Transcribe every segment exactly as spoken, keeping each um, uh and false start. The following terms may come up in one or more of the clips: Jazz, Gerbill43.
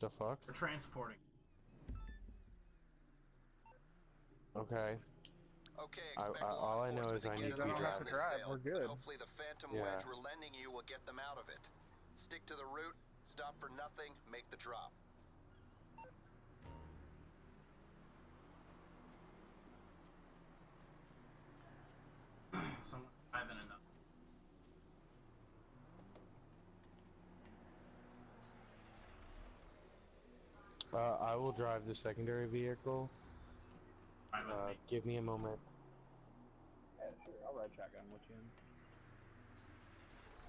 The fuck? We're transporting. Okay. Okay, I, I, all I know is I need to drive. To drive. We're good. Hopefully the phantom yeah. wedge we're lending you will get them out of it. Stick to the route, stop for nothing, make the drop. Someone driving enough. Uh, I will drive the secondary vehicle. Uh, me. Give me a moment. Yeah, sure. I'll ride shotgun with you.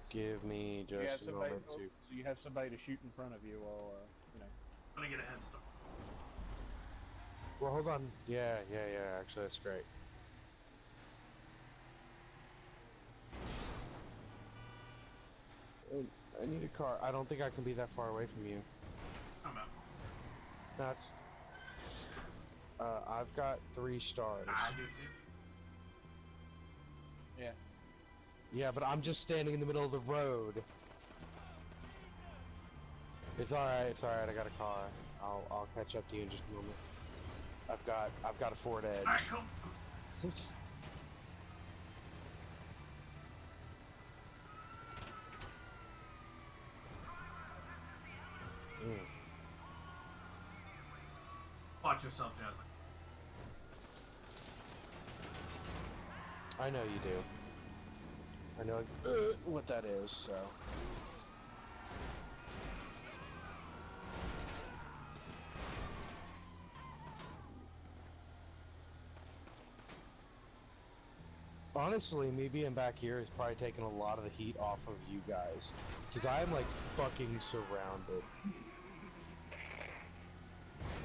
Give me just a moment to... So you have somebody to shoot in front of you while, uh, you know. I'm gonna get a head start. Well, hold on. Yeah, yeah, yeah. Actually, that's great. I need a car. I don't think I can be that far away from you. I'm out. That's... Uh, I've got three stars. I do too. Yeah. Yeah, but I'm just standing in the middle of the road. It's alright, it's alright, I got a car. I'll I'll catch up to you in just a moment. I've got I've got a Ford Edge. Alright, cool. mm. Watch yourself, Jazz. I know you do. I know uh, what that is, so. Honestly, me being back here is probably taking a lot of the heat off of you guys. Because I'm like fucking surrounded.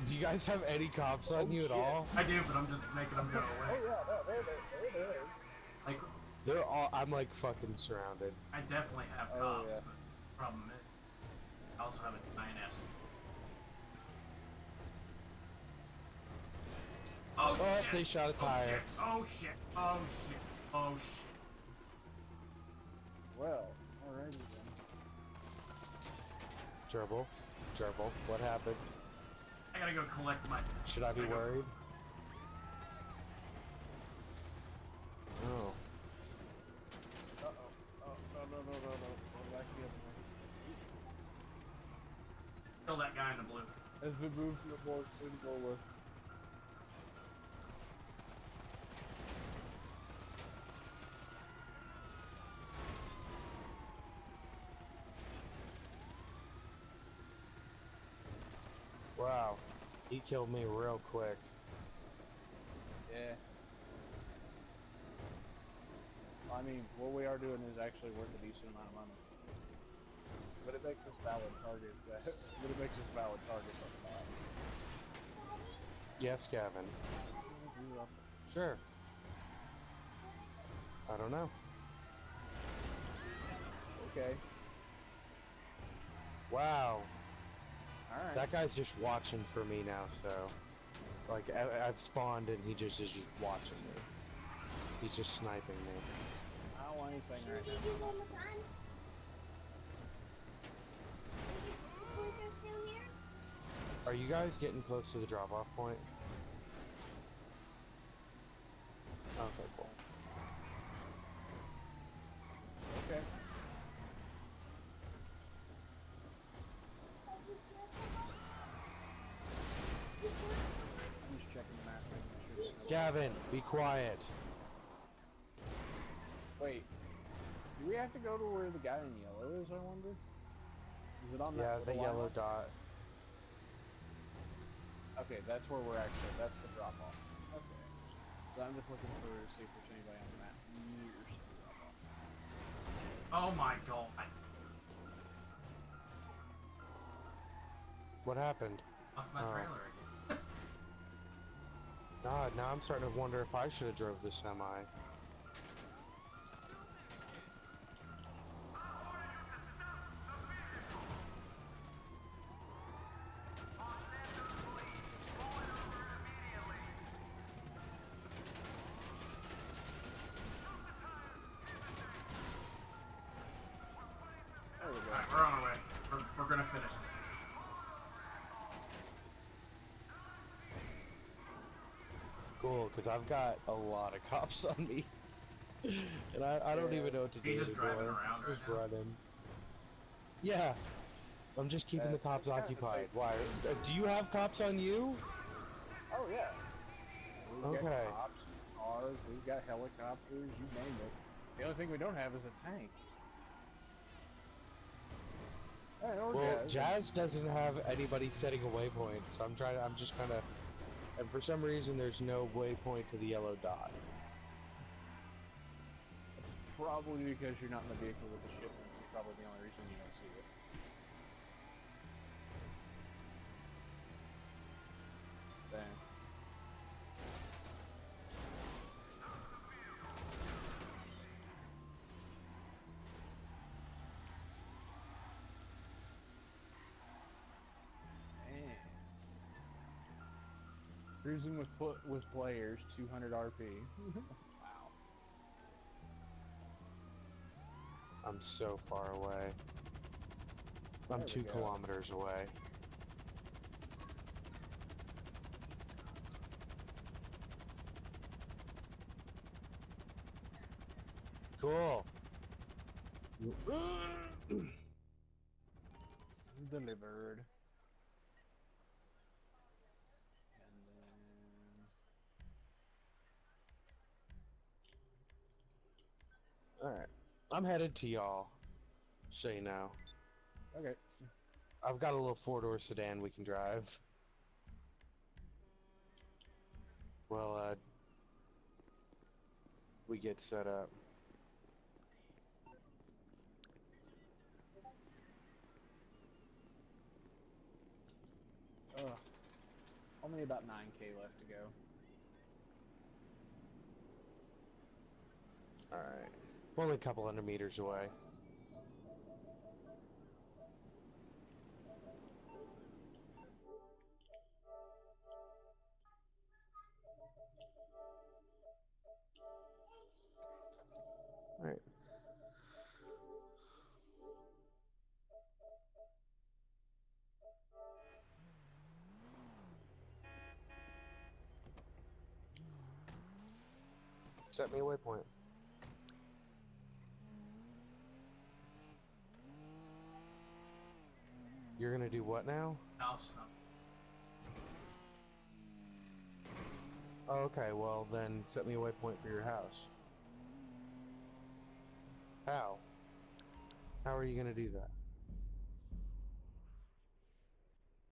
Do you guys have any cops on oh, you at yeah. all? I do, but I'm just making them go away. Oh, yeah, no, there, there, there, there. Like, they're all. I'm like fucking surrounded. I definitely have cops, oh, yeah. but the problem is, I also have an I N S. Oh, oh shit! They shot a tire. Oh shit! Oh shit! Oh shit! Oh shit! Well, alrighty then. Gerbil, Gerbil, what happened? I gotta go collect my. Should I be I worried? Oh. Uh oh. Oh, no, no, no, no, no. Go back the other way. Kill that guy in the blue. As we move to the board, we can go with. Wow. He killed me real quick. Yeah. I mean, what we are doing is actually worth a decent amount of money. But it makes us valid targets. But it makes us valid targets on the bottom. Yes, Gavin. Sure. I don't know. Okay. Wow. All right. That guy's just watching for me now, so... Like, I I've spawned and he just is just watching me. He's just sniping me. I don't want anything right now. Are you guys getting close to the drop-off point? Okay, cool. Okay. I'm just checking the map. Gavin, be quiet. Wait, do we have to go to where the guy in yellow is, I wonder? Is it on yeah, that the yellow dot? Okay, that's where we're actually, that's the drop-off. Okay, so I'm just looking for to see if there's anybody on the map. Years. Oh my god. What happened? Off my trailer again. God, now I'm starting to wonder if I should have drove the semi. Alright, we're on our way. We're, we're gonna finish. cool, because I've got a lot of cops on me. And I, I don't yeah. even know what to do. He's just driving around right just now. Running. Yeah. I'm just keeping uh, the cops occupied. Why? Do you have cops on you? Oh, yeah. We've okay. got cops, cars, we've got helicopters, you name it. The only thing we don't have is a tank. Well, Jazz doesn't have anybody setting a waypoint, so I'm trying to, I'm just kind of, and for some reason there's no waypoint to the yellow dot. That's probably because you're not in the vehicle with the shipments. It's probably the only reason you don't see it. Dang. Cruising with pl with players, two hundred R P. Wow. I'm so far away. I'm there two kilometers away. Cool. Delivered. Alright, I'm headed to y'all, so you know. Okay. I've got a little four-door sedan we can drive. Well, uh... we get set up. Ugh. Only about nine K left to go. Alright. We're only a couple hundred meters away. All right. Set me a waypoint. You're gonna do what now? House. Oh, okay, well then set me a waypoint for your house. How? How are you gonna do that?